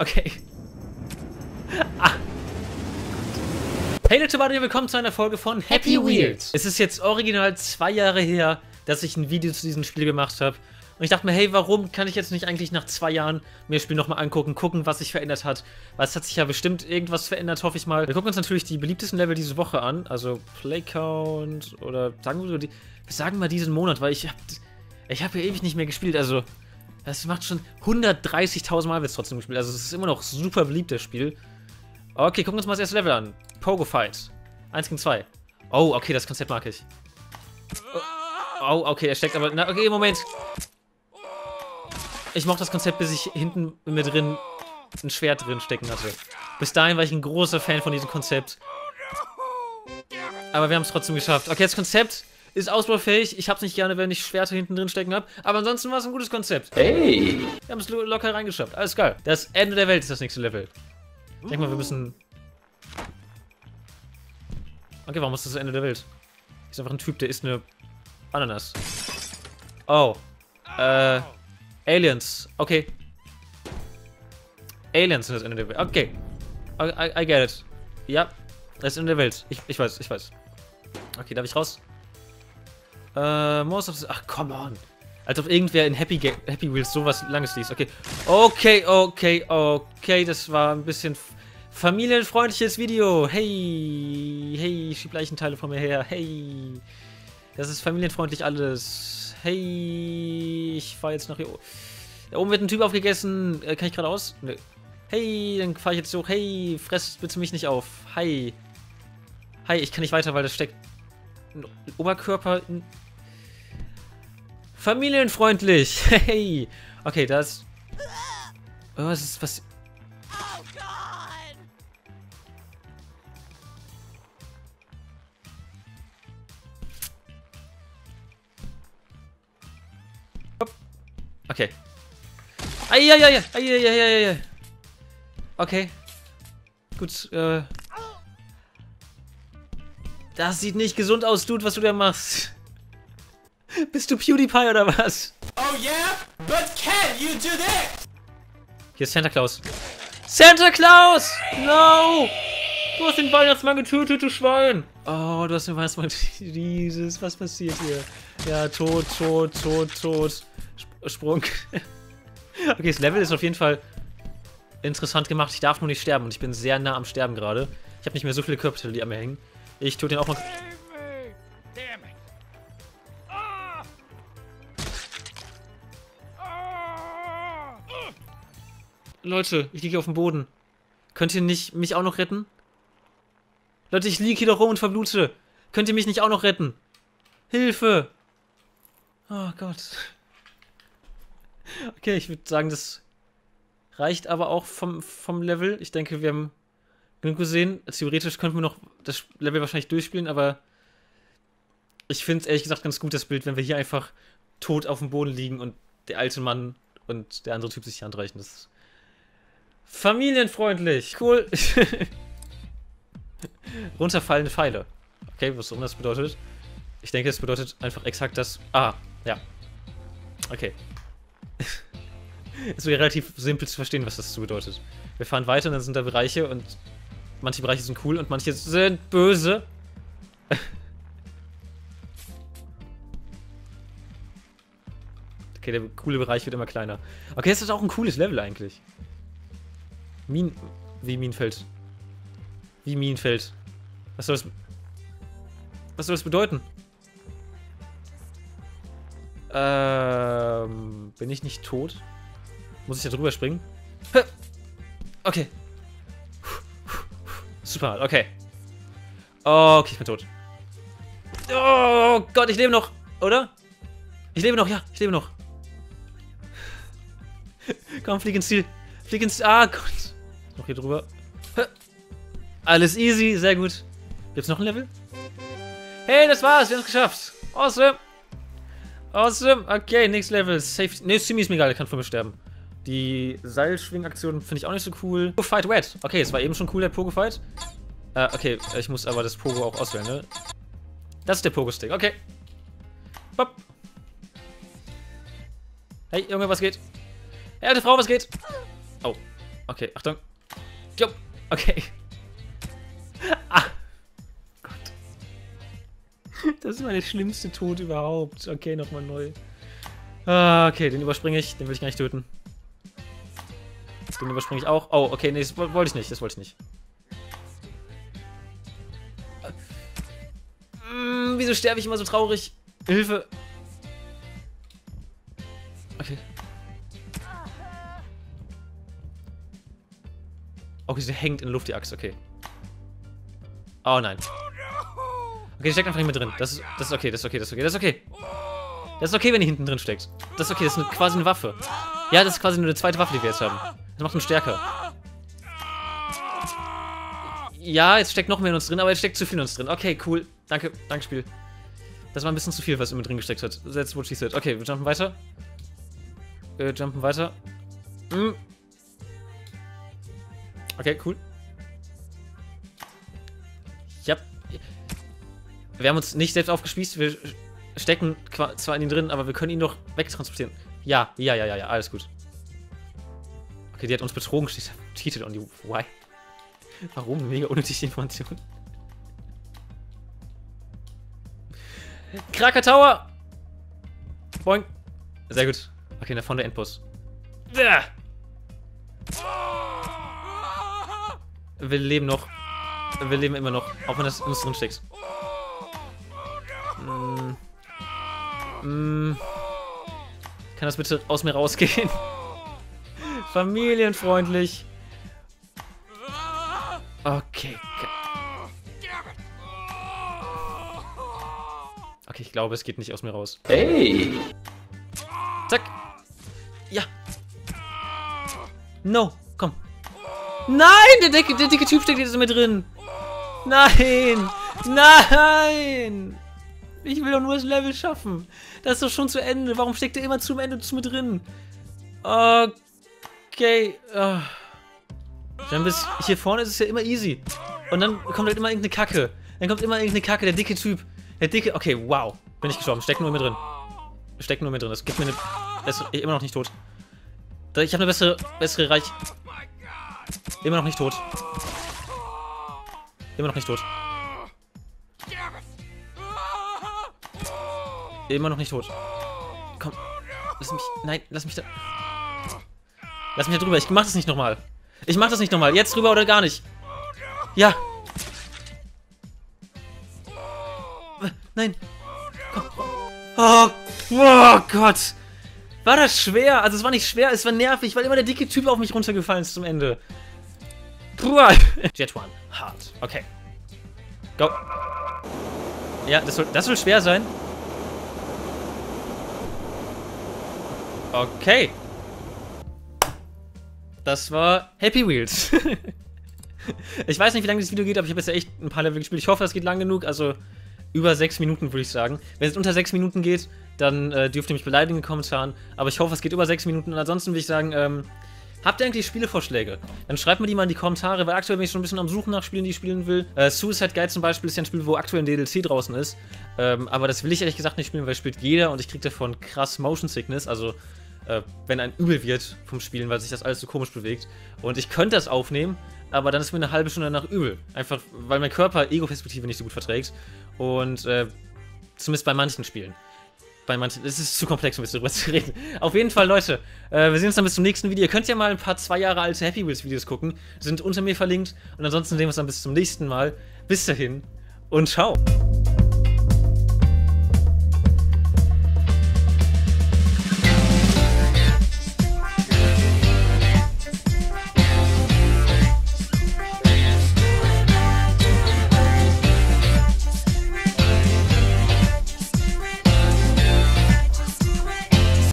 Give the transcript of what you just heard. Okay. Ah. Hey Leute, willkommen zu einer Folge von Happy Wheels. Es ist jetzt original 2 Jahre her, dass ich ein Video zu diesem Spiel gemacht habe. Und ich dachte mir, hey, warum kann ich jetzt nicht eigentlich nach 2 Jahren mir das Spiel nochmal angucken, gucken, was sich verändert hat. Weil es hat sich ja bestimmt irgendwas verändert, hoffe ich mal. Wir gucken uns natürlich die beliebtesten Level diese Woche an. Also Playcount oder sagen wir mal diesen Monat, weil ich hab ja ewig nicht mehr gespielt. Also das macht schon 130.000 Mal wird es trotzdem gespielt. Also es ist immer noch super beliebt, das Spiel. Okay, gucken wir uns mal das erste Level an. Pogo Fight. 1 gegen 2. Oh, okay, das Konzept mag ich. Oh, okay, er steckt aber... Na, okay, Moment. Ich mochte das Konzept, bis ich hinten mit drin ein Schwert drin stecken hatte. Bis dahin war ich ein großer Fan von diesem Konzept. Aber wir haben es trotzdem geschafft. Okay, das Konzept ist ausbaufähig. Ich hab's nicht gerne, wenn ich Schwerter hinten drin stecken hab. Aber ansonsten war es ein gutes Konzept. Hey! Wir haben es locker reingeschafft. Alles geil. Das Ende der Welt ist das nächste Level. Ich denke mal, wir müssen... Okay, warum ist das Ende der Welt? Ist einfach ein Typ, der isst eine Ananas. Oh. Aliens. Okay. Aliens sind das Ende der Welt. Okay. I get it. Ja. Das Ende der Welt. Ich weiß. Okay, darf ich raus? Most of the... Ach, come on. Als ob irgendwer in Happy Wheels sowas langes liest. Okay. Okay. Das war ein bisschen familienfreundliches Video. Hey. Schieb Leichenteile von mir her. Hey. Das ist familienfreundlich alles. Hey. Ich fahr jetzt nach hier oben. Da oben wird ein Typ aufgegessen. Kann ich geradeaus? Nö. Hey, dann fahr ich jetzt so. Hey, fress bitte mich nicht auf. Hi. Hi, ich kann nicht weiter, weil das steckt... Oberkörper. Familienfreundlich. Hey. Okay, das. Oh, was ist was? Oh Gott. Okay. Eieiei. Okay. Gut, Das sieht nicht gesund aus, Dude, was du da machst. Bist du PewDiePie oder was? Oh yeah, but can you do that? Hier ist Santa Claus. Santa Claus! No! Du hast den Weihnachtsmann getötet, du Schwein! Oh, du hast den Weihnachtsmann getötet. Jesus, was passiert hier? Ja, tot. Sprung. Okay, das Level ist auf jeden Fall interessant gemacht. Ich darf nur nicht sterben und ich bin sehr nah am Sterben gerade. Ich habe nicht mehr so viele Körperteile, die an mir hängen. Ich tue den auch mal. Leute, ich liege auf dem Boden. Könnt ihr nicht mich auch noch retten? Leute, ich liege hier doch rum und verblute. Könnt ihr mich nicht auch noch retten? Hilfe! Oh Gott. Okay, ich würde sagen, das reicht aber auch vom Level. Ich denke, wir haben genug gesehen. Theoretisch könnten wir noch das Level wahrscheinlich durchspielen, aber ich finde es ehrlich gesagt ganz gut, das Bild, wenn wir hier einfach tot auf dem Boden liegen und der alte Mann und der andere Typ sich hier handreichen. Das ist familienfreundlich. Cool. Runterfallende Pfeile. Okay, was auch immer das bedeutet. Ich denke, es bedeutet einfach exakt das... Ah, ja. Okay. Ist sogar relativ simpel zu verstehen, was das so bedeutet. Wir fahren weiter und dann sind da Bereiche und... Manche Bereiche sind cool und manche sind böse. Okay, der coole Bereich wird immer kleiner. Okay, das ist auch ein cooles Level eigentlich. Wie Minenfeld. Was soll das bedeuten? Bin ich nicht tot? Muss ich da drüber springen? Okay. Super, okay. Okay, ich bin tot. Oh Gott, ich lebe noch, oder? Ich lebe noch. Komm, flieg ins Ziel. Ah, Gott. Noch hier drüber. Alles easy, sehr gut. Gibt's noch ein Level? Hey, das war's, wir haben's geschafft. Awesome. Okay, nächstes Level. Safety. Ne, Simi ist mir egal, der kann von mir sterben. Die Seilschwingaktion finde ich auch nicht so cool. Pogo Fight Wet. Okay, es war eben schon cool, der Pogo Fight. Okay, ich muss aber das Pogo auch auswählen, ne? Das ist der Pogo-Stick, okay. Bop. Hey, Junge, was geht? Hey, alte Frau, was geht? Oh. Okay, Achtung. Jo, okay. Ah. Gott. Das ist meine schlimmste Tod überhaupt. Okay, nochmal neu. Ah, okay, den überspringe ich. Den will ich gar nicht töten. Den überspringe ich auch. Oh, okay, nee, das wollte ich nicht. Das wollte ich nicht. Wieso sterbe ich immer so traurig? Hilfe! Okay. Okay, sie hängt in der Luft, die Axt, okay. Oh nein. Okay, die steckt einfach nicht mehr drin. Das ist okay, das ist okay, das ist okay, das ist okay. Das ist okay, wenn die hinten drin steckt. Das ist okay, das ist quasi eine Waffe. Ja, das ist quasi nur eine zweite Waffe, die wir jetzt haben. Das macht uns stärker. Ja, jetzt steckt noch mehr in uns drin, aber jetzt steckt zu viel in uns drin. Okay, cool. Danke, danke Spiel. Das war ein bisschen zu viel, was immer drin gesteckt hat. That's what she said. Okay, wir jumpen weiter. Jumpen weiter. Mm. Okay, cool. Ja. Wir haben uns nicht selbst aufgespießt. Wir stecken zwar in ihn drin, aber wir können ihn doch wegtransportieren. Ja, ja, ja, ja, ja, alles gut. Okay, die hat uns betrogen. Steht cheated on you. Why? Warum? Mega unnötige Information. Krakatoa! Boing! Sehr gut. Okay, da vorne der Endboss. Wir leben noch. Wir leben immer noch. Auch wenn das in uns drin steckt. Kann das bitte aus mir rausgehen? Familienfreundlich. Okay. Okay, ich glaube, es geht nicht aus mir raus. Hey! Zack! Ja! No! Komm! Nein! Der dicke Typ steckt jetzt mit drin! Nein! Nein! Ich will doch nur das Level schaffen! Das ist doch schon zu Ende! Warum steckt der immer zum Ende mit drin? Okay. Dann bis hier vorne ist es ja immer easy. Und dann kommt halt immer irgendeine Kacke. Dann kommt immer irgendeine Kacke, der dicke Typ. Der dicke. Okay, wow. Bin ich gestorben. Steck nur mit drin. Steck nur mit drin. Das gibt mir eine. Das ist immer noch nicht tot. Ich habe eine bessere Reich. Immer noch nicht tot. Immer noch nicht tot. Immer noch nicht tot. Komm. Lass mich. Nein, lass mich da. Lass mich da drüber. Ich mach das nicht nochmal. Ich mach das nicht nochmal. Jetzt drüber oder gar nicht. Ja. Nein. Komm. Oh Gott. War das schwer? Also es war nicht schwer, es war nervig, weil immer der dicke Typ auf mich runtergefallen ist zum Ende. Puh. Jet One. Hard. Okay. Go. Ja, das soll schwer sein. Okay. Das war Happy Wheels. Ich weiß nicht, wie lange dieses Video geht, aber ich habe jetzt ja echt ein paar Level gespielt. Ich hoffe, das geht lang genug. Also über 6 Minuten würde ich sagen. Wenn es unter 6 Minuten geht, dann dürft ihr mich beleidigen in den Kommentaren. Aber ich hoffe, es geht über 6 Minuten. Und ansonsten würde ich sagen, habt ihr eigentlich Spielevorschläge? Dann schreibt mir die mal in die Kommentare, weil aktuell bin ich schon ein bisschen am Suchen nach Spielen, die ich spielen will. Suicide Guide zum Beispiel ist ja ein Spiel, wo aktuell ein DLC draußen ist. Aber das will ich ehrlich gesagt nicht spielen, weil spielt jeder und ich kriege davon krass Motion Sickness. Also wenn ein übel wird vom Spielen, weil sich das alles so komisch bewegt. Und ich könnte das aufnehmen, aber dann ist mir eine halbe Stunde danach übel. Einfach, weil mein Körper Ego-Perspektive nicht so gut verträgt. Und zumindest bei manchen Spielen. Bei manchen, es ist zu komplex, um jetzt darüber zu reden. Auf jeden Fall, Leute, wir sehen uns dann bis zum nächsten Video. Ihr könnt ja mal ein paar 2 Jahre alte Happy Wheels Videos gucken. Sind unter mir verlinkt. Und ansonsten sehen wir uns dann bis zum nächsten Mal. Bis dahin und ciao.